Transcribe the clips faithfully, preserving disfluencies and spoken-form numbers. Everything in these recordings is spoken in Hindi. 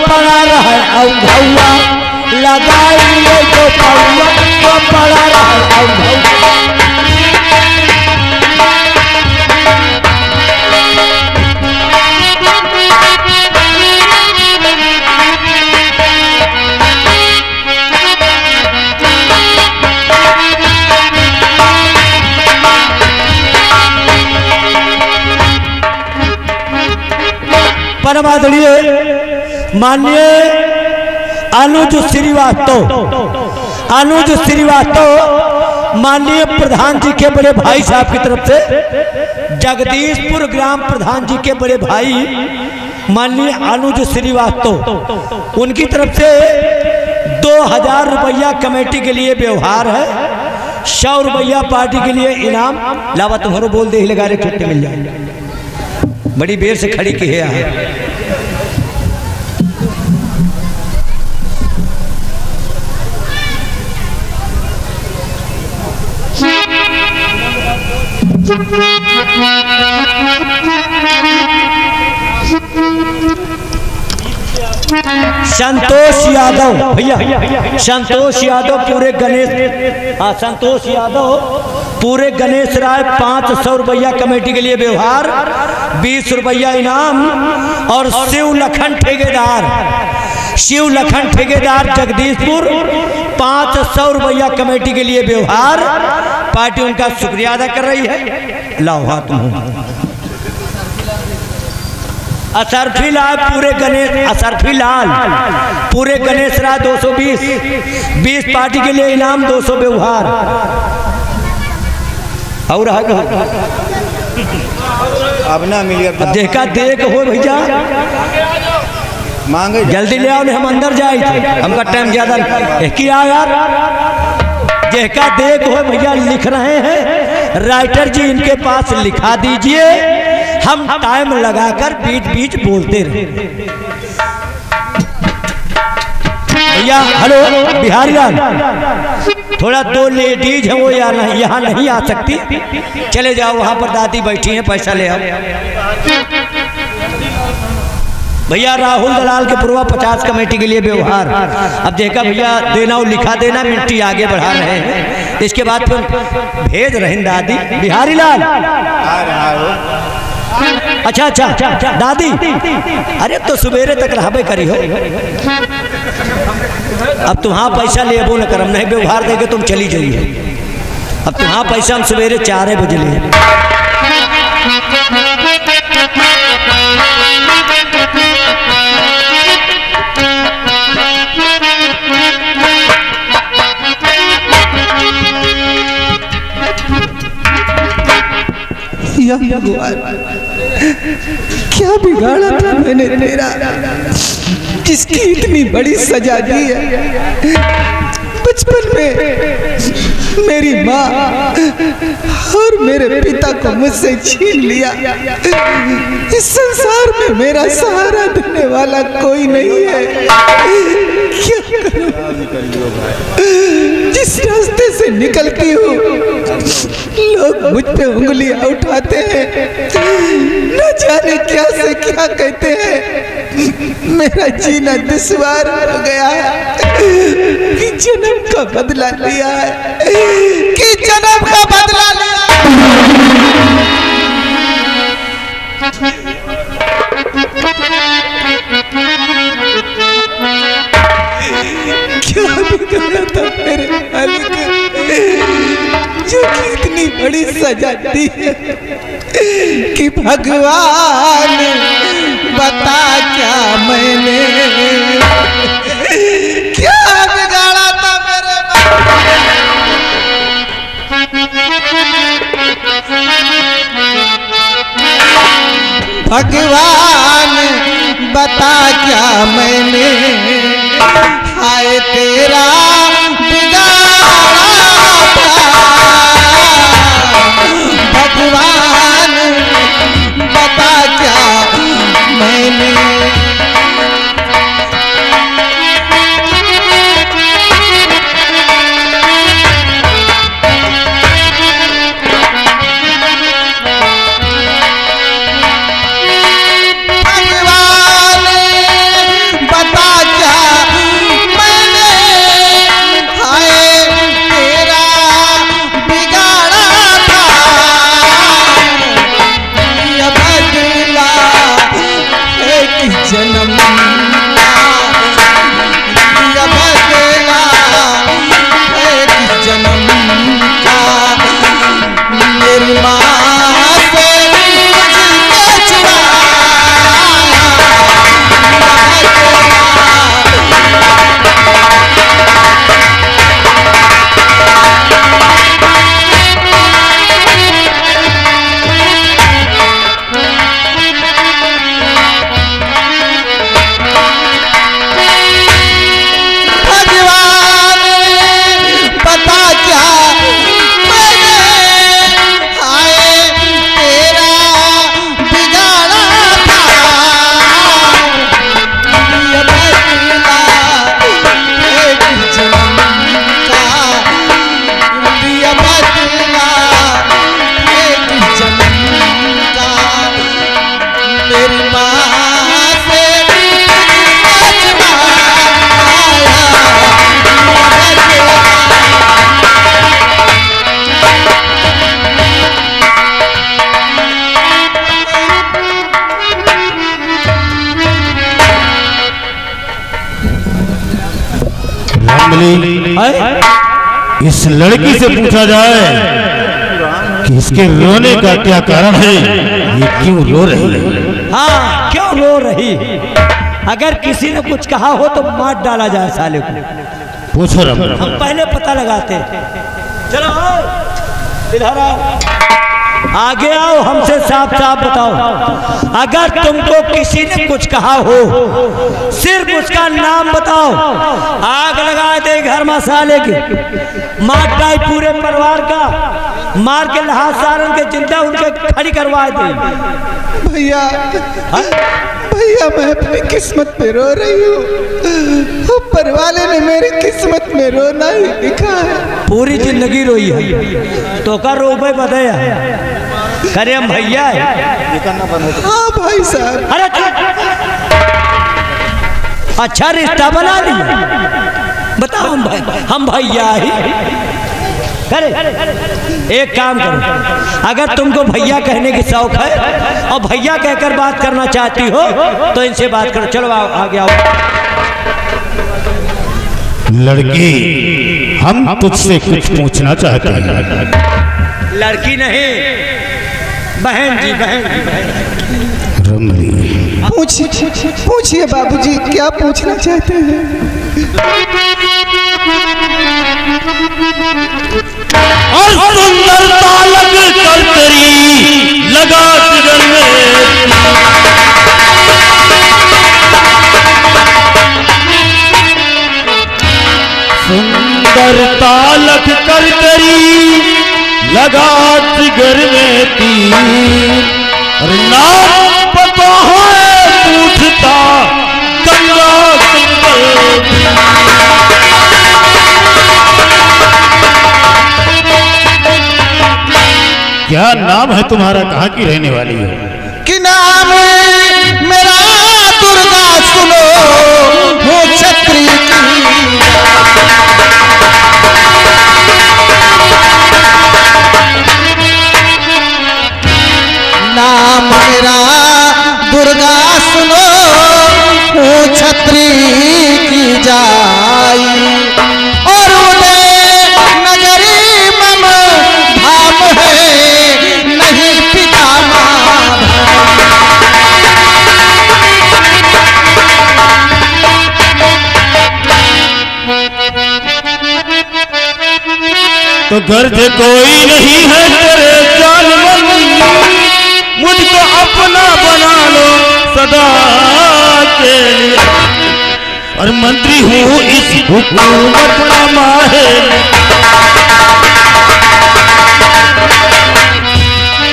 पड़ा रहे औधौआ लगाइए जो पौवा तो पड़ा रहे औधौआ माननीय अनुज श्रीवास्तव अनुज श्रीवास्तव माननीय प्रधान जी के बड़े भाई साहब की तरफ से जगदीशपुर ग्राम प्रधान जी के बड़े भाई माननीय अनुज श्रीवास्तव उनकी तरफ से दो हजार रुपया कमेटी के लिए व्यवहार है, सौ रुपया पार्टी के लिए इनाम लावा। तुम्हारो बोल दे लगा रे छुट्टी मिल जाएगी, बड़ी देर से खड़ी की है। संतोष यादव भैया, संतोष यादव पूरे गणेश, हाँ संतोष यादव पूरे गणेश राय पाँच सौ रुपया कमेटी के लिए व्यवहार, बीस रुपया इनाम। और शिव लखन ठेकेदार, शिव लखन ठेकेदार जगदीशपुर पाँच सौ रुपया कमेटी के लिए व्यवहार, पार्टी उनका शुक्रिया अदा कर रही है। लाओ हाथ मुँह। असरफी लाल पूरे गणेश, असरफी लाल पूरे गणेश राय दो सौ बीस बीस पार्टी के लिए इनाम, दो सौ व्यवहार। और अब ना मिली देखा देख हो भैया, मांगे जल्दी ले आओ, हम अंदर जाए, हमका टाइम ज्यादा किया यार। देखा देख हो भैया लिख रहे हैं, राइटर जी इनके पास लिखा दीजिए, हम टाइम लगाकर बीच बीच बोलते रहे भैया। हेलो बिहारी लाल, थोड़ा दो लेडीज है वो यार नहीं, यहाँ नहीं आ सकती, चले जाओ वहां पर, दादी बैठी है, पैसा ले आओ। भैया राहुल दलाल के पूर्वा पचास कमेटी के लिए व्यवहार। अब देखा भैया देना और लिखा देना, मिनटी आगे बढ़ा रहे हैं। इसके बाद फिर भेज रहे दादी बिहारी लाल। अच्छा अच्छा दादी, अरे तो सवेरे तक रहबे करी हो, अब तुम्हारा पैसा लेबो न करम, नहीं व्यवहार देके तुम चली जाइए। अब तुम्हारा पैसा हम सवेरे चार बजे ले। क्या बिगाड़ा था मैंने तेरा, जिसकी इतनी बड़ी सजा दी है। बचपन में मेरी माँ और मेरे पिता को मुझसे छीन लिया। इस संसार में मेरा सहारा देने वाला कोई नहीं है। क्या करूं, जिस रास्ते से निकलती हूँ लोग मुझ पे उंगलियां उठाते हैं, न जाने क्या से क्या कहते हैं। मेरा जीना दुश्वार हो गया है कि जन्म का बदला लिया है, कि जन्म का बदला लिया। क्या बिगाड़ा था मेरे मालिक, जो कि इतनी बड़ी सजा दी कि भगवान बता क्या मैंने क्या बिगाड़ा था मेरे भगवान बता क्या मैंने, हाय तेरा इस लड़की से पूछा जाए कि इसके रोने का क्या कारण है, ये क्यों रो रही है। हाँ, क्यों रो रही है? अगर किसी ने कुछ कहा हो तो मार डाला जाए साले को। पूछो रब, हम पहले पता लगाते हैं। चलो आओ, इधर आओ, आगे आओ, हमसे साफ साफ बताओ, अगर तुमको किसी ने कुछ कहा हो सिर्फ उसका नाम बताओ। आग लगा दे घर मसाले की, मार डाल पूरे परिवार का, मार के लहाज सारन के जिंदा उनके खड़ी करवा दे। भैया भैया मैं अपनी किस्मत में रो रही हूँ, ऊपर वाले ने मेरी किस्मत में रोना ही लिखा है। पूरी जिंदगी रोई है तो का रो भाई बताया करे हम भैया। हाँ भाई साहब, अरे अच्छा रिश्ता बना लिया, बताओ हम भाई, हम भैया ही करे। एक काम करो, अगर तुमको भैया कहने की शौक है और भैया कहकर बात करना चाहती हो तो इनसे बात करो। चलो आओ, आगे आओ। लड़की, हम तुझसे कुछ पूछना चाहते हैं। लड़की नहीं, बहन जी, बहन जी, बहन रमली। पूछिए पूछिए बाबूजी, क्या पूछना चाहते हैं। और सुंदर तालक करतरी लगा सिर में, सुंदर तालक करतरी लगा जिगर में तीर, नाम पता है पूछता कल्ला सिंह। क्या नाम है तुम्हारा, कहाँ की रहने वाली है? कि नाम है मेरा दुर्गा, सुनो वो छत्री की। नाम मेरा दुर्गा सुनो वो छत्री की जाई, और उन्हें नगरी मम धाम है नहीं पिता मां। तो गर्ज कोई नहीं है तेरे जानवर, मुझको अपना बना लो सदा के लिए, और मंत्री हूँ इस हुकूमत नामा है,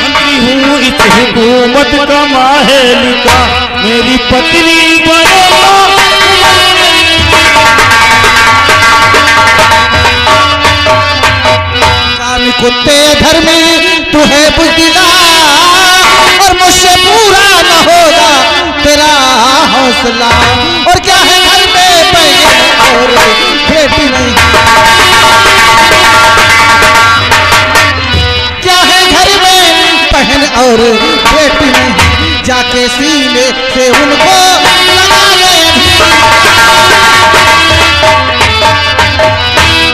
मंत्री हूँ इस हुकूमत का माहौल का, मेरी पत्नी बनो। कान कुत्ते घर में तू है बुद्धिला, मुझसे पूरा न होगा तेरा हौसला, और क्या है घर में बैठे और बेटी नहीं, क्या है घर में पहन और बेटी नहीं, जाके सीने से उनको लगा ले।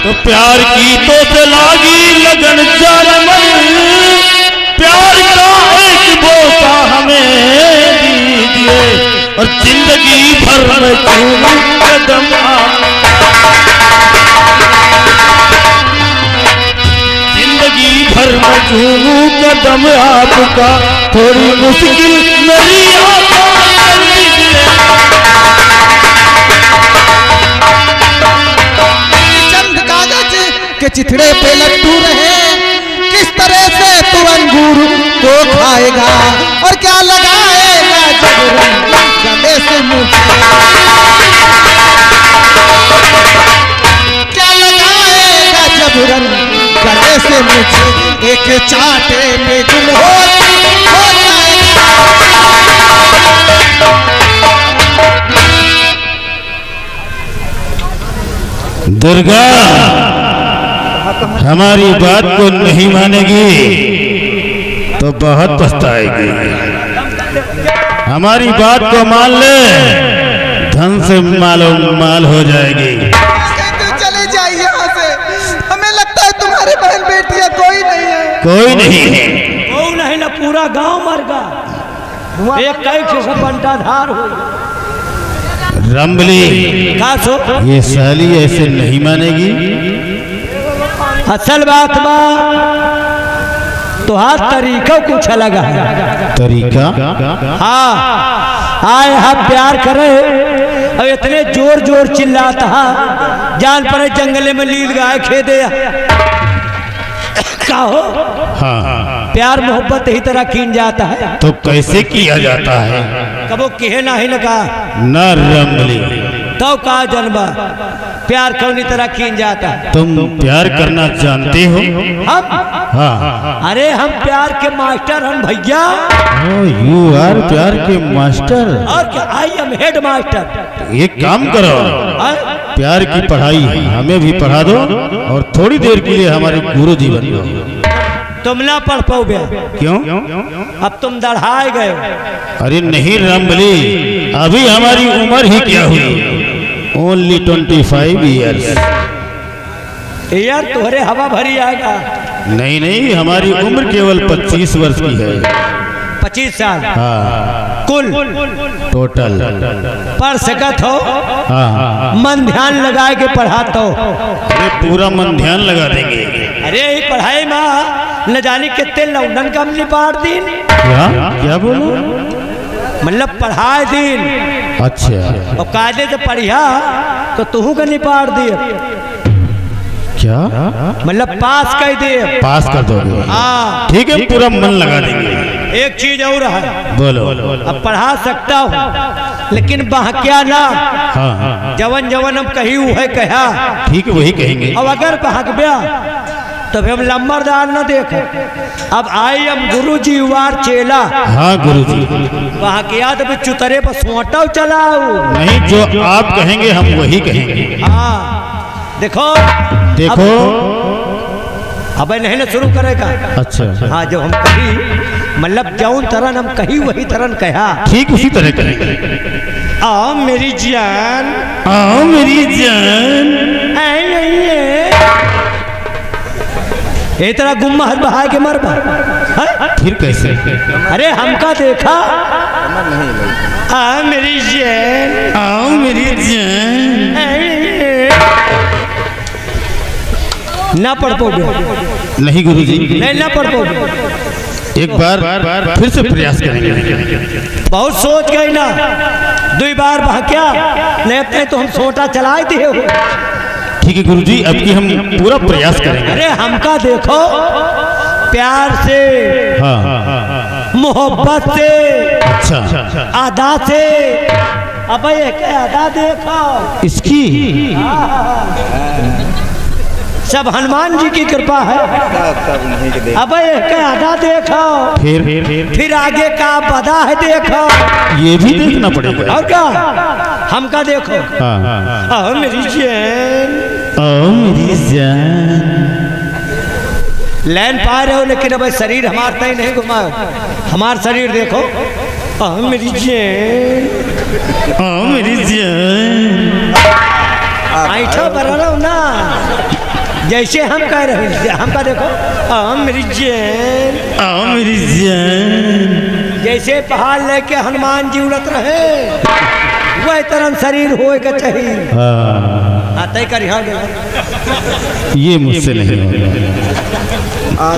तो प्यार की तो चलागी लगन जालमन, प्यार का एक बोसा हमें दीजिए, और जिंदगी भर में चूम कदम, जिंदगी भर में चूम कदम आपका, थोड़ी मुश्किल मेरी आपको कर दीजिए। चंद कागज के चिथड़े पे लट्टू रहे, किस तरह से तू अंगूर को खाएगा, और क्या लगाएगा जबरन गले से मुझे, क्या लगाएगा जबरन गले से मुझे, एक चाटे में गुम हो हो जाएगा। दुर्गा हमारी बात को नहीं मानेगी तो बहुत पछताएगी, हमारी बात को मान ले धन से मालो माल हो जाएगी। चले जाइए यहाँ कोई नहीं है, वो नहीं ना पूरा गांव मर गया, एक कैसे से बंटाधार हो। रमली ये साली ऐसे नहीं मानेगी। असल बात तो हाँ तरीका कुछ अलग है, तरीका हाँ आए हम प्यार करे और इतने जोर जोर चिल्लाता जान पर जंगले में लील गाय खेदे का हो। हाँ प्यार मोहब्बत ही तरह कीन जाता है तो कैसे किया जाता है, कबो कहे ना ही लगा न रमली तो का जन्मा प्यार कौन तरह कीन जाता है। तुम प्यार करना जानते हो? हम हाँ अरे हम प्यार के मास्टर हम भैया। यू आर प्यार के मास्टर और क्या, आई एम हेड मास्टर। एक काम करो प्यार की पढ़ाई हमें भी पढ़ा दो और थोड़ी देर के लिए हमारे गुरु जी बन जाओ। तुम ना पढ़ पाओगे क्यों? अब तुम दड़हाए गए। अरे नहीं रमली अभी हमारी उम्र ही क्या हुई, ओनली ट्वेंटी फाइव ईयर्स। यार तुम्हारे हवा भरी आएगा। नहीं नहीं हमारी उम्र केवल पच्चीस वर्ष की है। पच्चीस साल हाँ कुल टोटल पढ़ सकत हो। हाँ मन ध्यान लगा के पढ़ाता हो। अरे पूरा मन ध्यान लगा देंगे। अरे पढ़ाई माँ न जाने कितने लौंडन का निपाट दिन क्या क्या बोलो मतलब पढ़ाए दिन। अच्छा और कायदे से पढ़िया तो तुहू का निपार दिए क्या मतलब पास कर दिए, पास कर दो। हाँ ठीक है पूरा मन लगा देंगे। एक चीज और है बोलो, अब पढ़ा सकता हूँ लेकिन बहकिया ना। हाँ हाँ जवन जवन हम कही है कहा ठीक वही कहेंगे। अब अगर बहक गया तो हम लंबरदार न देखे। अब आई हम गुरु जी वार चेला। हाँ गुरु जी वहाँ के याद में चुतरे पर सोटा चलाओ। नहीं जो आप कहेंगे हम वही कहेंगे। हाँ देखो देखो अब नहीं ना शुरू करेगा। अच्छा हाँ जो हम कही मतलब जौन तरन हम कही वही तरन कहा ठीक उसी तरह करेंगे। आओ मेरी जान आओ मेरी जान ये तरह गुम्मा हर बहा के मर बहा फिर कैसे। अरे हमका देखा आओ मेरी जान आओ मेरी जान ना पढ़ पाओगे। नहीं गुरुजी नहीं ना पढ़ पाओगे। एक बार फिर से प्रयास करेंगे। बहुत सोच गई ना दो बार बहा क्या नहीं तो हम छोटा चलाए दिए हो। ठीक है गुरुजी अब की हम पूरा प्रयास करेंगे। अरे हमका देखो प्यार से हाँ, हाँ, हाँ, हाँ, मोहब्बत से अच्छा आदा से। अब ये आदा देखो इसकी सब हनुमान जी की कृपा है। अब ये आदा देखो फिर फिर आगे का पता है देखो ये भी देखना पड़ेगा। और क्या हमका देखो आओ मेरी जान ओ मेरी जान लैन पा रहे हो लेकिन अब शरीर हमारा तय नहीं घुमा। हमारा शरीर देखो ओ मेरी जान ओ मेरी जान ऐठा बना ना जैसे हम कह रहे हैं। हमका देखो ओ मेरी जान ओ मेरी जान जैसे पहाड़ लेके हनुमान जी उड़त रहे वह तरह शरीर होएगा चाहिए। ये मुझसे नहीं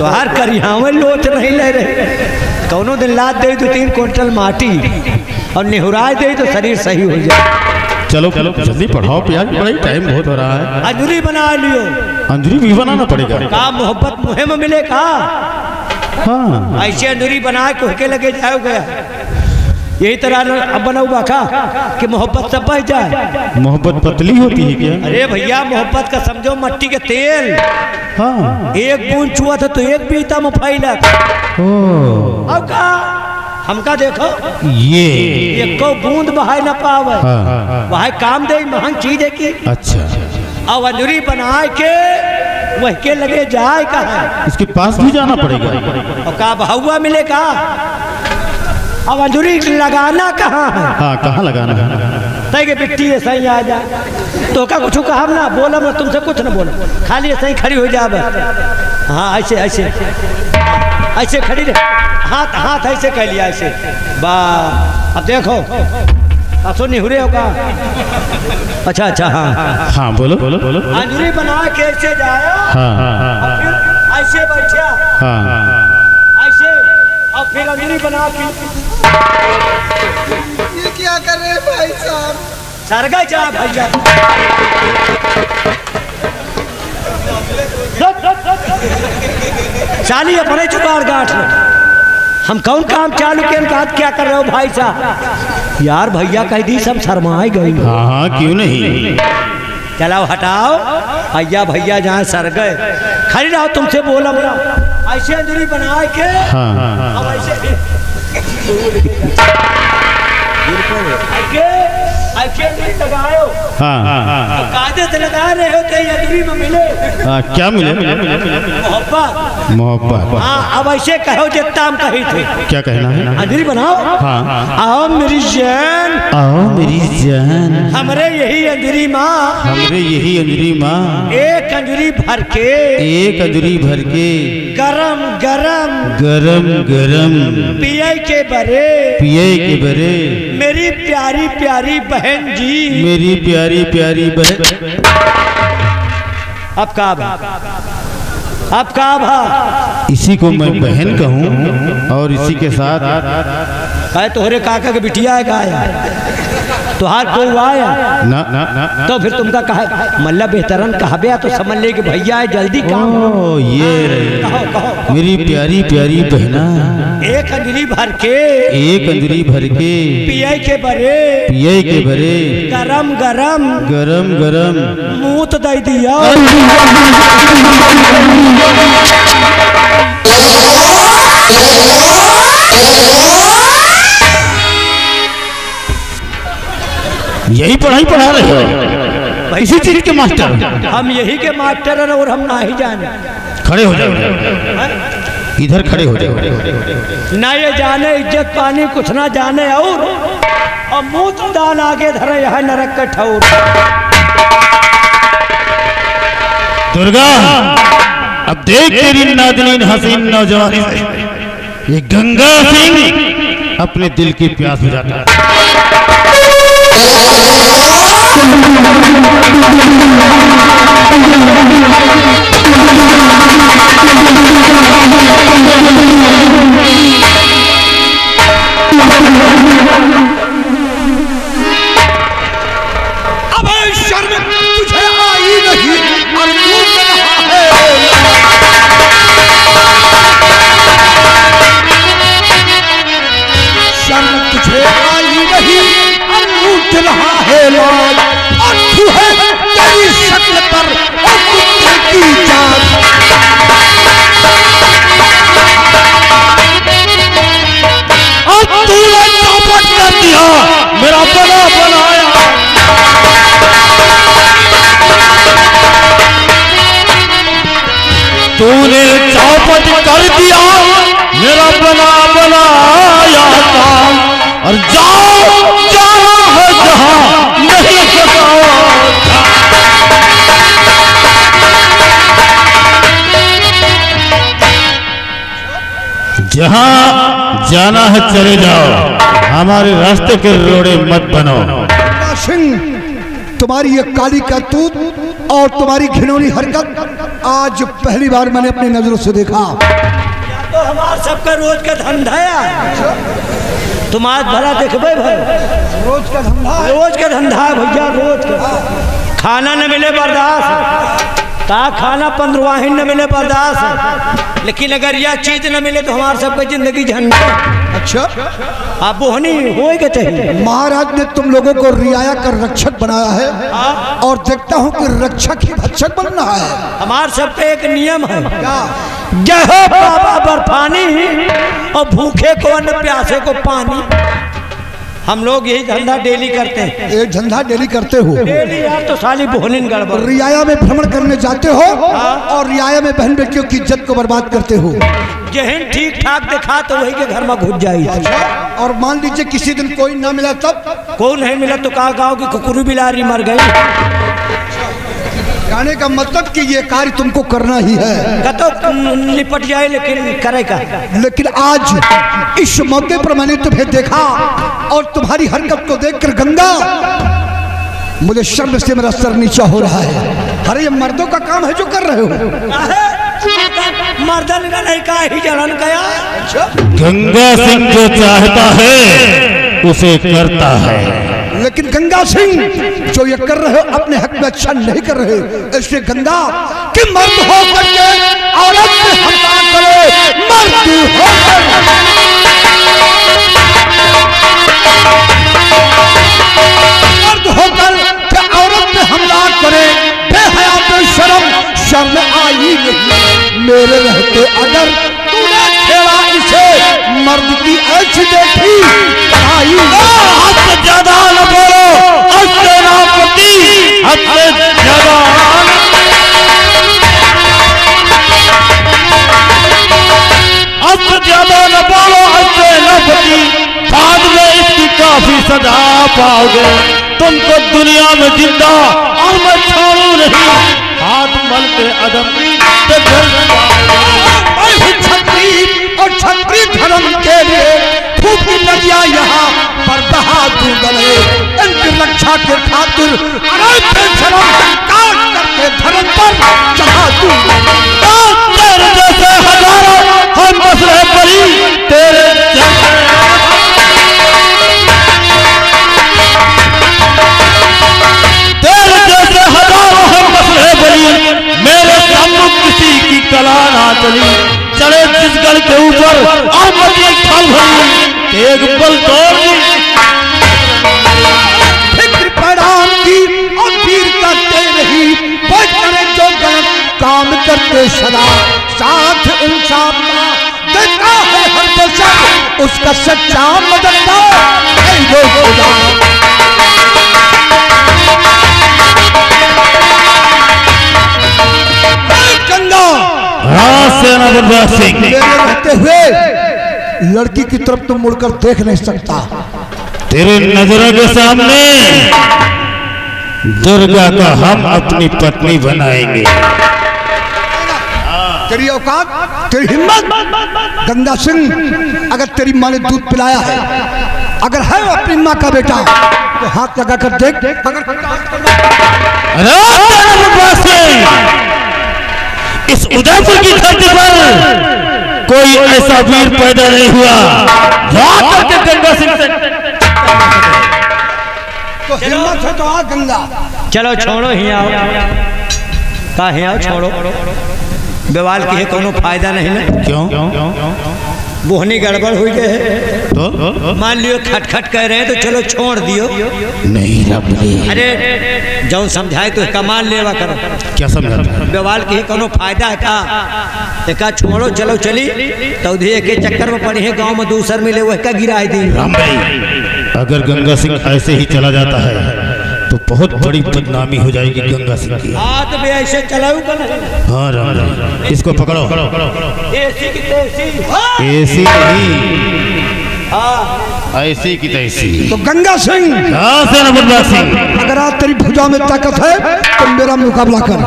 बाहर कर यहाँ लोच नहीं ले रहे। कौनो दिन लाद दे तो तीन क्विंटल माटी और निहुराज दे तो शरीर सही हो जाए। चलो चलो जल्दी पढ़ाओ प्यार पढ़ाई टाइम बहुत हो रहा है। अंजूरी बना लियो। अंजूरी भी बनाना पड़ेगा का मोहब्बत मुहिम मिलेगा। हाँ ऐसे अंजूरी बना के लगे जाओ गया यही तरह अब बनाऊबा का कि मोहब्बत सब बह जाए। मोहब्बत पतली होती है क्या? अरे भैया मोहब्बत का समझो मट्टी के तेल। हाँ एक बूंद छुआ था तो एक पीता में फैला था। अब का हमका देखो ये एक को बूंद बहाय ना पावे। वहा काम दे महंग चीज है की। अच्छा अब अंजूरी बना के वह के लगे जाए कहा इसके पास भी जाना पड़ेगा और का भावा मिलेगा। अब अंजूरी लगाना कहाँ है? हाँ कहाँ लगाना है? बिट्टी ऐसा ही आ जा तो का कुछ कहा ना बोला मैं तुमसे कुछ ना बोला खाली ऐसा ही खड़ी हो जा। हाँ ऐसे ऐसे ऐसे खड़ी रहे, हाथ हाथ ऐसे कह लिया ऐसे, वाह। अब देखो कासो निहुरे होगा। अच्छा अच्छा हाँ हाँ बोलो बोलो बोलो। अंजूरी बना के ऐसे जाया, हाँ हाँ ऐसे बैठा, हाँ हाँ ऐसे, और फिर अंजूरी बना के ये क्या कर रहे भाई साहब? सरगा जा भैया, चाली अपने चुकार गांठ। हम कौन काम चालू के अनुसार क्या कर रहे हो भाई साहब? यार भैया कह दी सब शर्माए गए। हाँ हाँ क्यों नहीं, चलाओ हटाओ भैया भैया जहाँ सर गए। खड़ी रहो, तुमसे बोला बोला ऐसे अंदूरी बना के, हाँ हाँ हाँ ऐसे लगायो, हाँ हाँ हाँ कागज लगा रहे हो तो अंदूरी में मिले, हाँ क्या मिले? मोहब्बत मोहब्बत। हाँ अब ऐसे कहो जितना हम कहे थे। क्या कहना है? अंदूरी बनाओ, हाँ आओ मेरी जान, आओ मेरी जान, हमरे यही अंदूरी माँ, हमरे यही अंदूरी माँ, एक अंदूरी भर के, एक अंदूरी भर के, गरम गरम गरम गरम पिए के बरे, पिए के बरे, मेरी प्यारी प्यारी बहन जी, मेरी प्यारी प्यारी बहन। अब का अब का इसी को मैं बहन कहूँ, और इसी के साथ कहे तोहरे काका के बिटिया है, तो हाथ को आया ना ना ना, तो फिर तुमका कहा मल्ला बेहतरन कहबे तो समझ ले कि भैया है, जल्दी काम ओ, ये कहो, कहो। मेरी प्यारी प्यारी बहना, एक अंजलि भर के, एक अंजलि भर के, पिए के भरे, पिए के भरे, गरम गरम गरम गरम मूत दे दिया। यही पढ़ाई पढ़ा रहे हो इसी चीज के मास्टर? हम यही के मास्टर हैं और हम ना ही जाने। खड़े हो जाओ, इधर खड़े हो जाओ। ना ये जाने इज्जत पानी कुछ ना जाने, और अब मूत दाल आगे धरे यहाँ नरक का ठौर। दुर्गा अब देख तेरी नादनीन हसीन नौजवानी, ये गंगा सिंह अपने दिल की प्यास बुझाता है। अब शर्म तुझे आई नहीं, अब तू कह रहा है शर्म तुझे आई नहीं, रहा है लाल और तू है तेरी शक्ल पर और कुत्ते की जान। और तूने चौपट कर दिया मेरा बना बनाया, तूने चौपट कर दिया मेरा बना बनाया काम। और जाओ जहाँ जाना है चले जाओ, हमारे रास्ते के रोड़े मत बनो। सिंह तुम्हारी ये काली करतूत और तुम्हारी घिनौनी हरकत आज पहली बार मैंने अपनी नजरों से देखा। तो हमारे सबका रोज का धंधा है, तुम आज भला देखबे भाई, रोज का धंधा रोज का धंधा है भैया, रोज का। खाना न मिले बर्दाश्त, ता खाना पंद्रवाहिन न मिले बर्दाश्त, लेकिन अगर यह चीज न मिले तो हमारे सबका जिंदगी झंडा। अच्छा आप होनी होएगा चाहिए। महाराज ने तुम लोगों को रियाया कर रक्षक बनाया है, आ? और देखता हूँ कि रक्षक ही भक्षक बन रहा है। हमारे सब पे एक नियम है, जय हो बाबा बर्फानी, और भूखे को अन्न प्यासे को पानी। हम लोग यही धंधा डेली करते हैं। ये धंधा डेली करते हो डेली यार, तो साली बोहनिन गड़बड़। रियाया में भ्रमण करने जाते हो, हाँ? और रियाया में बहन बेटियों की इज्जत को बर्बाद करते हो। जहन ठीक ठाक दिखा तो वही के घर में घुस जाए। और मान लीजिए किसी दिन कोई ना मिला, तब कौन है मिला तो कहा गाँव की कुकुरू बिलारी मर गई। कहने का मतलब कि ये कार्य तुमको करना ही है, तो लिपट जाए लेकिन करेगा। लेकिन आज इस मौके पर मैंने तुम्हें देखा और तुम्हारी हरकत को देखकर गंगा मुझे शर्म से मेरा सर नीचा हो रहा है। अरे ये मर्दों का काम है जो कर रहे हो। मर्दन का नहीं का ही जलन गया। गंगा सिंह जो चाहता है उसे करता है, लेकिन गंगा सिंह जो ये कर रहे हो अपने हक में अच्छा नहीं कर रहे। इसलिए गंगा कि मर्द हो करके औरत से हमला करो, मर्द हो मर्द होकर के औरत पे हमला करे। बेहया पे शर्म शर्म आई नहीं। मेरे रहते अगर तूने खेला इसे मर्द की अच्छी देखी आई हद से ज्यादा न बोलो। हद से नापति हद से ज्यादा हद से ज्यादा न बोलो। हद से नापति बाद में इसकी काफी सजा पाओगे। तुमको दुनिया में जिंदा और मैं छोड़ू नहीं। हाथ मलते अदम छत्री और छत्री धर्म के लिए फूकी नदिया यहाँ पर बहा दूंगे। इनकी रक्षा के खातिर काट करके धर्म पर चढ़ा दूंगा। जैसे हजारों हम मसले परी तेरे तेरे जैसे हजारों हम मसले परी मेरे सम्मुख किसी की कला ना चली। चले छत्तीसगढ़ के ऊपर एक पल फिक्र पड़ान की और पीर करते नहीं। बड़े जो गलत काम करते सदा साथ इंसाफ का देता है हर बशर उसका सच्चा मददगार। रहते हुए लड़की की तरफ तो मुड़कर देख नहीं सकता। तेरे नजरों के सामने दुर्गा का हम अपनी पत्नी बनाएंगे। तेरी औकात, तेरी हिम्मत। गंगा सिंह अगर तेरी माँ ने दूध पिलाया है, अगर है अपनी माँ का बेटा तो हाथ लगा कर देख। अगर इस उदयपुर की धरती पर कोई ऐसा वीर पैदा नहीं हुआ करके गंगा सिंह से तो हिम्मत है तो आ गंगा। चलो छोड़ो ही आओ, का ही आओ, छोड़ो बवाल की है, कोनो फायदा नहीं ना। क्यों बोहनी गड़बड़ हुई है तो मान लियो खटखट कह रहे हैं तो चलो छोड़ दियो। नहीं रब, अरे जो समझाए तो कमाल लेवा करो। क्या समझाता बेवाल के कोनो फायदा है का एका छोड़ो चलो चली तो के चक्कर में पड़ी है गांव में दूसर मिले वह का गिराए दी। राम भाई अगर गंगा सिंह ऐसे ही चला जाता है तो बहुत बड़ी बदनामी हो जाएगी गंगा सिंह की। हाथ में ऐसे चलाऊंगा। हाँ राम भाई इसको पकड़ो। एसी की तैसी, एसी नहीं ऐसी की तैसी। तो गंगा सिंह अगर आज तेरी भुजा में ताकत है तो मेरा मुकाबला कर।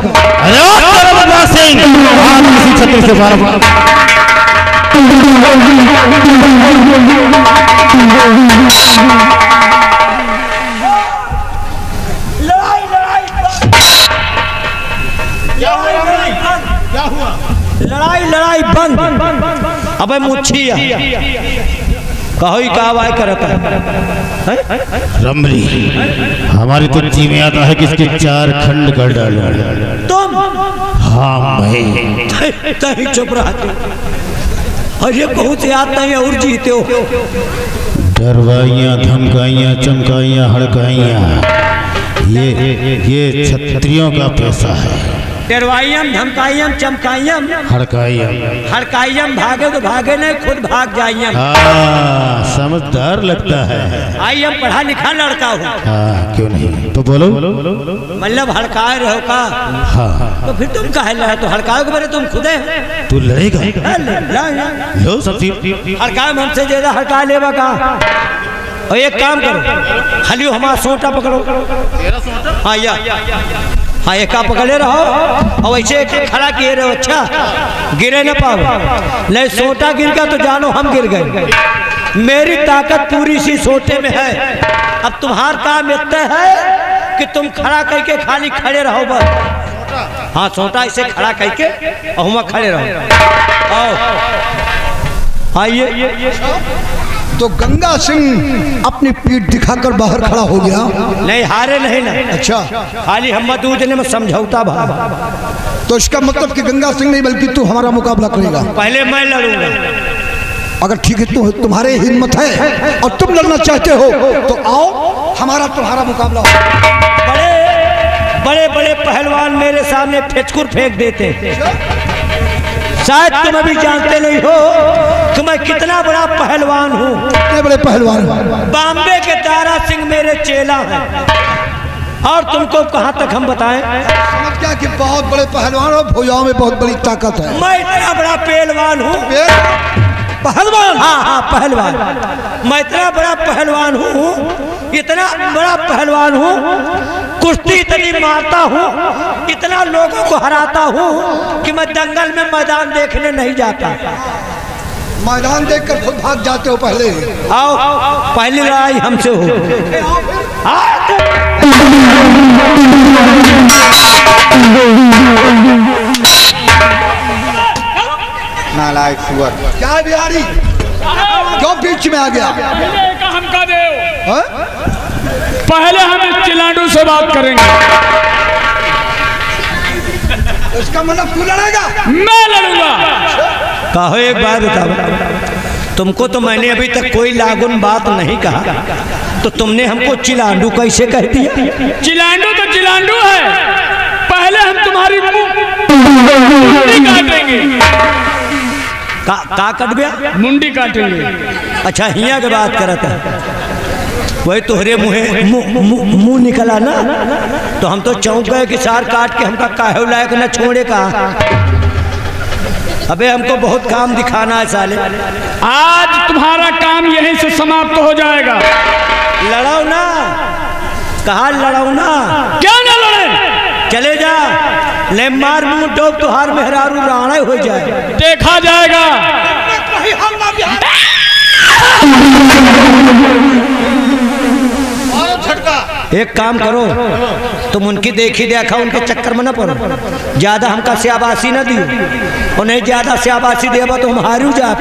लड़ाई लड़ाई बंद। अबे मुच्छी रमरी हमारी तो जी में आता है कि इसके चार खंड कर डालो तुम। हाँ भाई चुप रहा और ये बहुत याद नहीं और जीते हो। डरवाइयाँ धमकाइयाँ चमकाइयाँ हड़काइयाँ ये ये क्षत्रियों का पैसा है। डरवाइयम धमकाइयम चमकाइयम हड़काइयम हड़काइयम भागे तो भागे नहीं खुद भाग जाइयम। समझदार लगता है। आई हम पढ़ा लिखा लड़का हूँ। क्यों नहीं तो बोलो मतलब हड़काए रहो का। हाँ तो फिर तुम कहे लड़ा तो हड़काओ के बारे तुम खुद है तू लड़ेगा। हड़काए हमसे ज्यादा हड़का लेवा का। और एक काम करो हलियो हमारा सोटा पकड़ो। हाँ या हाँ एका पकड़े रहो और ऐसे खड़ा किए रहो, अच्छा गिरे न पाओ। नहीं सोटा गिर गया तो जानो हम गिर गए, मेरी ताकत पूरी सी सोटे में है। अब तुम्हार काम इतना है कि तुम खड़ा करके खाली खड़े रहो बस। हाँ सोटा ऐसे खड़ा करके और वहाँ खड़े रहो। आओ हाँ ये तो गंगा सिंह अपनी पीठ दिखाकर बाहर खड़ा हो गया। नहीं हारे नहीं ना। अच्छा खाली हम दूध ने समझौता भाव। तो इसका मतलब कि गंगा सिंह नहीं बल्कि तू हमारा मुकाबला करेगा। पहले मैं लड़ूंगा। अगर ठीक है तो तुम्हारे हिम्मत है और तुम लड़ना चाहते हो तो आओ हमारा तुम्हारा मुकाबला हो। बड़े बड़े बड़े पहलवान मेरे सामने फेचकुर फेंक देते, शायद तुम अभी जानते नहीं हो कि मैं कितना बड़ा पहलवान हूँ। कितने बड़े पहलवान? बॉम्बे के तारा सिंह मेरे चेला है। और तुमको कहाँ तक हम बताएं? समझ गया कि बहुत बड़े पहलवान हो, भुजाओं में बहुत बड़ी ताकत है। मैं इतना बड़ा पहलवान हूँ, पहलवान। हाँ हाँ पहलवान, मैं इतना बड़ा पहलवान हूँ, इतना बड़ा पहलवान हूँ, कुश्ती इतनी मारता हूँ, इतना लोगों को हराता हूँ कि मैं दंगल में मैदान देखने नहीं जाता। मैदान देखकर खुद भाग जाते हो। पहले आओ पहली लड़ाई हमसे हो। नालायक सुअर क्या बिहारी क्यों बीच में आ गया? हमका देव पहले हम इस चिलांडू से बात करेंगे। इसका मतलब तू लड़ेगा? मैं लड़ूंगा। कहो एक बात बताओ, तुमको तो मैंने अभी तक कोई लागुन बात नहीं कहा, तो तुमने हमको चिलांडू कैसे कह दिया? चिलांडू तो चिलांडू है, पहले हम तुम्हारी मुंडी काटेंगे। का, का कट गया? मुंडी काटेंगे। अच्छा हिया की बात करता है, वही तोहरे मुँह मुँह निकला ना, तो हम तो चौंक गए कि सार काट के हमका काहे लायक न छोड़े का। अबे हमको बहुत काम दिखाना है साले। आज तुम्हारा काम यहीं से समाप्त हो जाएगा। लड़ो ना। कहा लड़ो ना? क्या ना लड़े? चले जा, ले मार मुँह डोब तुहार मेहरारू राणा हो जाए। देखा जाएगा। एक काम करो तुम उनकी देखी देखा उनके चक्कर में न पड़ो, ज्यादा हमका स्याबासी न दियो, और नहीं ज्यादा स्याबासी देवा तो हम हारू जा।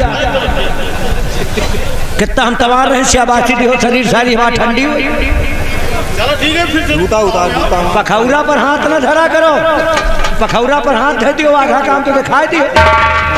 कितना हम तवार रहे स्याबासी दियो, शरीर सारी हवा ठंडी हो। पखौरा पर हाथ न धरा करो, पखौरा पर हाथ धर दियो आधा काम तो दिखाई दियो।